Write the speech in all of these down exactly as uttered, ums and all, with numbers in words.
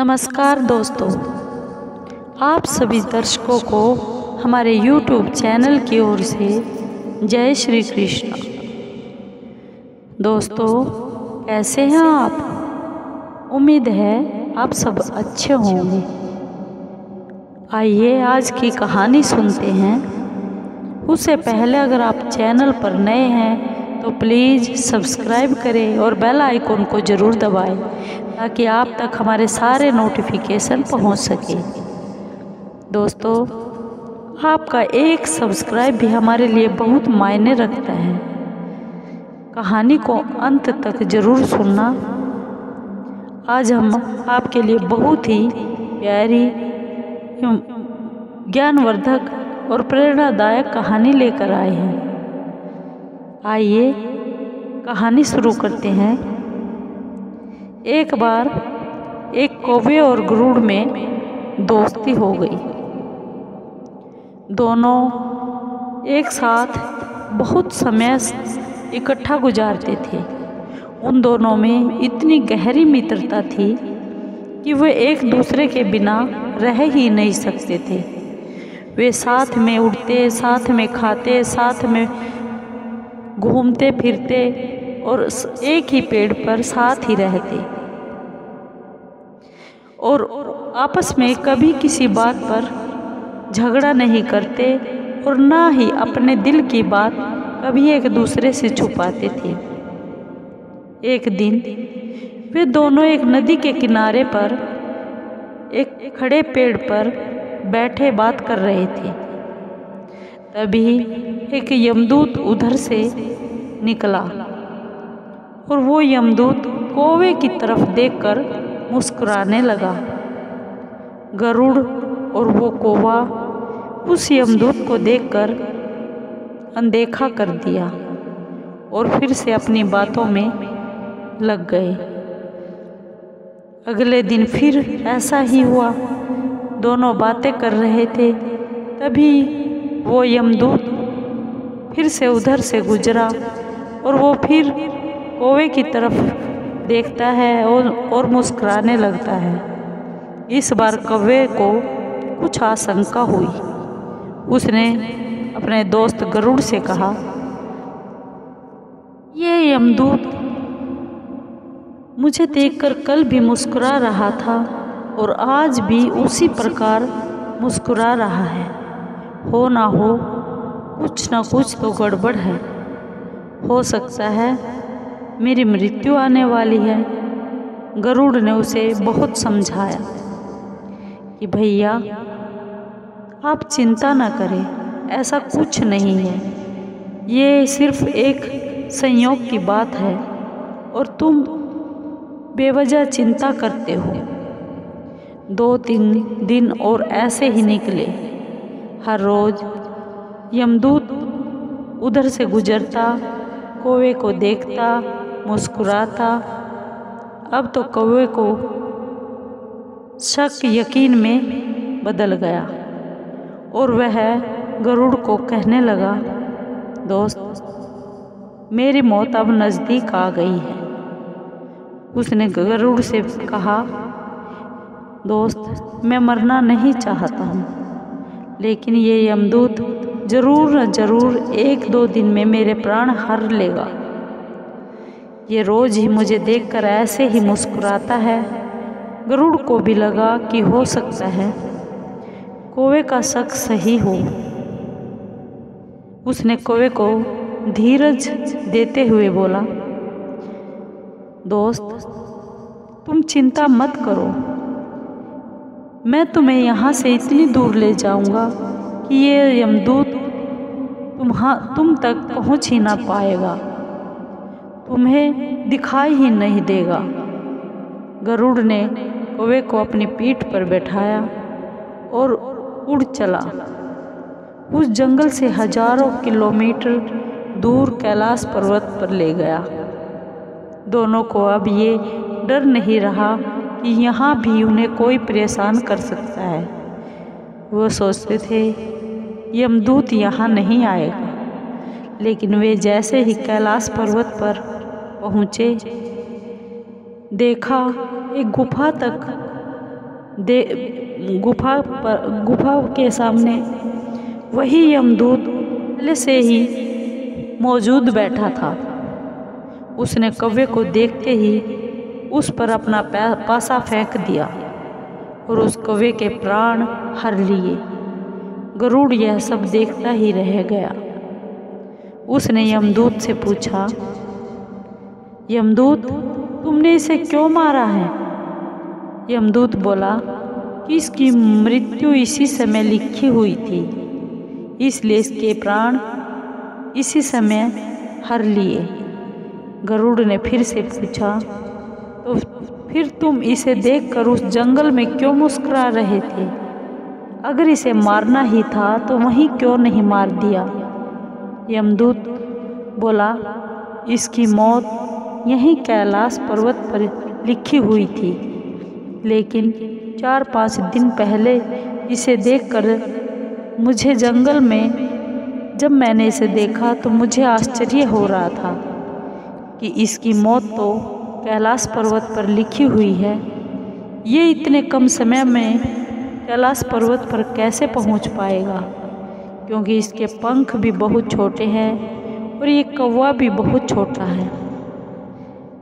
नमस्कार दोस्तों, आप सभी दर्शकों को हमारे यूट्यूब चैनल की ओर से जय श्री कृष्ण। दोस्तों, कैसे हैं आप? उम्मीद है आप सब अच्छे होंगे। आइए आज की कहानी सुनते हैं। उससे पहले अगर आप चैनल पर नए हैं तो प्लीज़ सब्सक्राइब करें और बेल आइकॉन को ज़रूर दबाएं ताकि आप तक हमारे सारे नोटिफिकेशन पहुंच सके। दोस्तों, आपका एक सब्सक्राइब भी हमारे लिए बहुत मायने रखता है। कहानी को अंत तक ज़रूर सुनना। आज हम आपके लिए बहुत ही प्यारी, ज्ञानवर्धक और प्रेरणादायक कहानी लेकर आए हैं। आइए कहानी शुरू करते हैं। एक बार एक कौवे और गरुड़ में दोस्ती हो गई। दोनों एक साथ बहुत समय इकट्ठा गुजारते थे। उन दोनों में इतनी गहरी मित्रता थी कि वे एक दूसरे के बिना रह ही नहीं सकते थे। वे साथ में उठते, साथ में खाते, साथ में घूमते फिरते और एक ही पेड़ पर साथ ही रहते और आपस में कभी किसी बात पर झगड़ा नहीं करते और ना ही अपने दिल की बात कभी एक दूसरे से छुपाते थे। एक दिन वे दोनों एक नदी के किनारे पर एक खड़े पेड़ पर बैठे बात कर रहे थे। तभी एक यमदूत उधर से निकला और वो यमदूत कौवे की तरफ देखकर मुस्कुराने लगा। गरुड़ और वो कौवा उस यमदूत को देखकर अनदेखा कर दिया और फिर से अपनी बातों में लग गए। अगले दिन फिर ऐसा ही हुआ। दोनों बातें कर रहे थे, तभी वो यमदूत फिर से उधर से गुजरा और वो फिर कौवे की तरफ देखता है और और मुस्कुराने लगता है। इस बार कौवे को कुछ आशंका हुई। उसने अपने दोस्त गरुड़ से कहा, यह यमदूत मुझे देखकर कल भी मुस्कुरा रहा था और आज भी उसी प्रकार मुस्कुरा रहा है। हो ना हो, कुछ ना कुछ तो गड़बड़ है। हो सकता है मेरी मृत्यु आने वाली है। गरुड़ ने उसे बहुत समझाया कि भैया, आप चिंता ना करें, ऐसा कुछ नहीं है। ये सिर्फ एक संयोग की बात है और तुम बेवजह चिंता करते हो। दो तीन दिन और ऐसे ही निकले। हर रोज यमदूत उधर से गुजरता, कौवे को देखता, मुस्कुराता। अब तो कौवे को शक यकीन में बदल गया और वह गरुड़ को कहने लगा, दोस्त, मेरी मौत अब नज़दीक आ गई है। उसने गरुड़ से कहा, दोस्त, मैं मरना नहीं चाहता हूँ, लेकिन ये यमदूत ज़रूर न ज़रूर एक दो दिन में मेरे प्राण हर लेगा। ये रोज़ ही मुझे देखकर ऐसे ही मुस्कुराता है। गरुड़ को भी लगा कि हो सकता है कौवे का शक सही हो। उसने कौवे को धीरज देते हुए बोला, दोस्त, तुम चिंता मत करो। मैं तुम्हें यहाँ से इतनी दूर ले जाऊँगा कि ये यमदूत तुम तुम तक पहुँच ही ना पाएगा, तुम्हें दिखाई ही नहीं देगा। गरुड़ ने कौवे को अपनी पीठ पर बैठाया और उड़ चला। उस जंगल से हजारों किलोमीटर दूर कैलाश पर्वत पर ले गया। दोनों को अब ये डर नहीं रहा कि यहाँ भी उन्हें कोई परेशान कर सकता है। वो सोचते थे यमदूत यहाँ नहीं आएगा, लेकिन वे जैसे ही कैलाश पर्वत पर पहुँचे, देखा एक गुफा तक दे गुफा पर गुफा के सामने वही यमदूत पहले से ही मौजूद बैठा था। उसने कौवे को देखते ही उस पर अपना पासा फेंक दिया और उस कौवे के प्राण हर लिए। गरुड़ यह सब देखता ही रह गया। उसने यमदूत से पूछा, यमदूत तुमने इसे क्यों मारा है? यमदूत बोला कि इसकी मृत्यु इसी समय लिखी हुई थी, इसलिए इसके प्राण इसी समय हर लिए। गरुड़ ने फिर से पूछा, तो फिर तुम इसे देखकर उस जंगल में क्यों मुस्कुरा रहे थे? अगर इसे मारना ही था तो वहीं क्यों नहीं मार दिया? यमदूत बोला, इसकी मौत यहीं कैलाश पर्वत पर लिखी हुई थी, लेकिन चार पाँच दिन पहले इसे देखकर मुझे जंगल में जब मैंने इसे देखा तो मुझे आश्चर्य हो रहा था कि इसकी मौत तो कैलाश पर्वत पर लिखी हुई है। ये इतने कम समय में कैलाश पर्वत पर कैसे पहुंच पाएगा, क्योंकि इसके पंख भी बहुत छोटे हैं और ये कौवा भी बहुत छोटा है।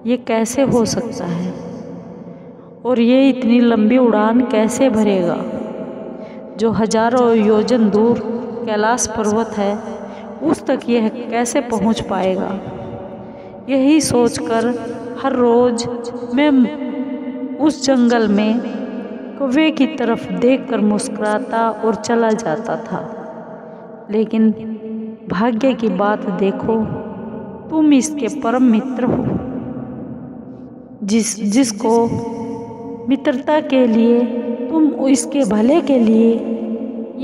ये कैसे हो सकता है और ये इतनी लंबी उड़ान कैसे भरेगा? जो हजारों योजन दूर कैलाश पर्वत है उस तक यह कैसे पहुंच पाएगा? यही सोचकर हर रोज मैं उस जंगल में कौवे की तरफ देखकर मुस्कुराता और चला जाता था। लेकिन भाग्य की बात देखो, तुम इसके परम मित्र हो, जिस जिसको मित्रता के लिए तुम इसके भले के लिए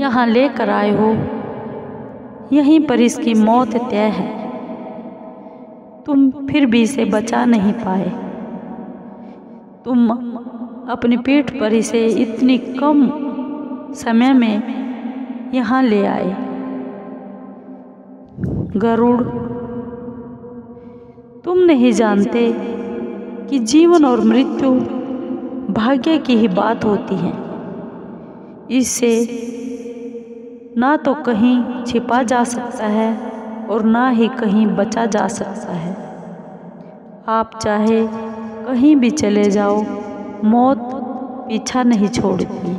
यहाँ लेकर आए हो, यहीं पर इसकी मौत तय है। तुम फिर भी इसे बचा नहीं पाए। तुम अपने पीठ पर इसे इतनी कम समय में यहाँ ले आए। गरुड़, तुम नहीं जानते कि जीवन और मृत्यु भाग्य की ही बात होती है। इससे ना तो कहीं छिपा जा सकता है और ना ही कहीं बचा जा सकता है। आप चाहे कहीं भी चले जाओ, मौत पीछा नहीं छोड़ती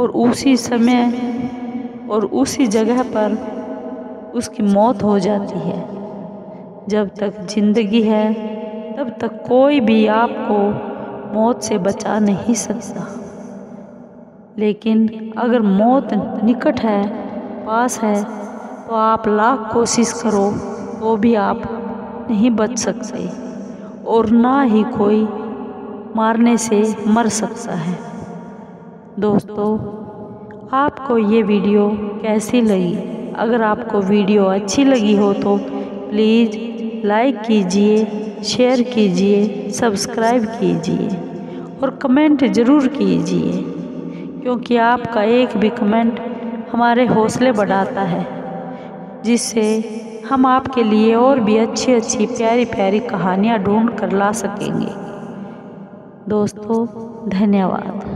और उसी समय और उसी जगह पर उसकी मौत हो जाती है। जब तक जिंदगी है तब तक कोई भी आपको मौत से बचा नहीं सकता, लेकिन अगर मौत निकट है, पास है, तो आप लाख कोशिश करो तो भी आप नहीं बच सकते और ना ही कोई मारने से मर सकता है। दोस्तों, आपको ये वीडियो कैसी लगी? अगर आपको वीडियो अच्छी लगी हो तो प्लीज़ लाइक कीजिए, शेयर कीजिए, सब्सक्राइब कीजिए और कमेंट ज़रूर कीजिए, क्योंकि आपका एक भी कमेंट हमारे हौसले बढ़ाता है, जिससे हम आपके लिए और भी अच्छी अच्छी प्यारी प्यारी कहानियाँ ढूंढ कर ला सकेंगे। दोस्तों, धन्यवाद।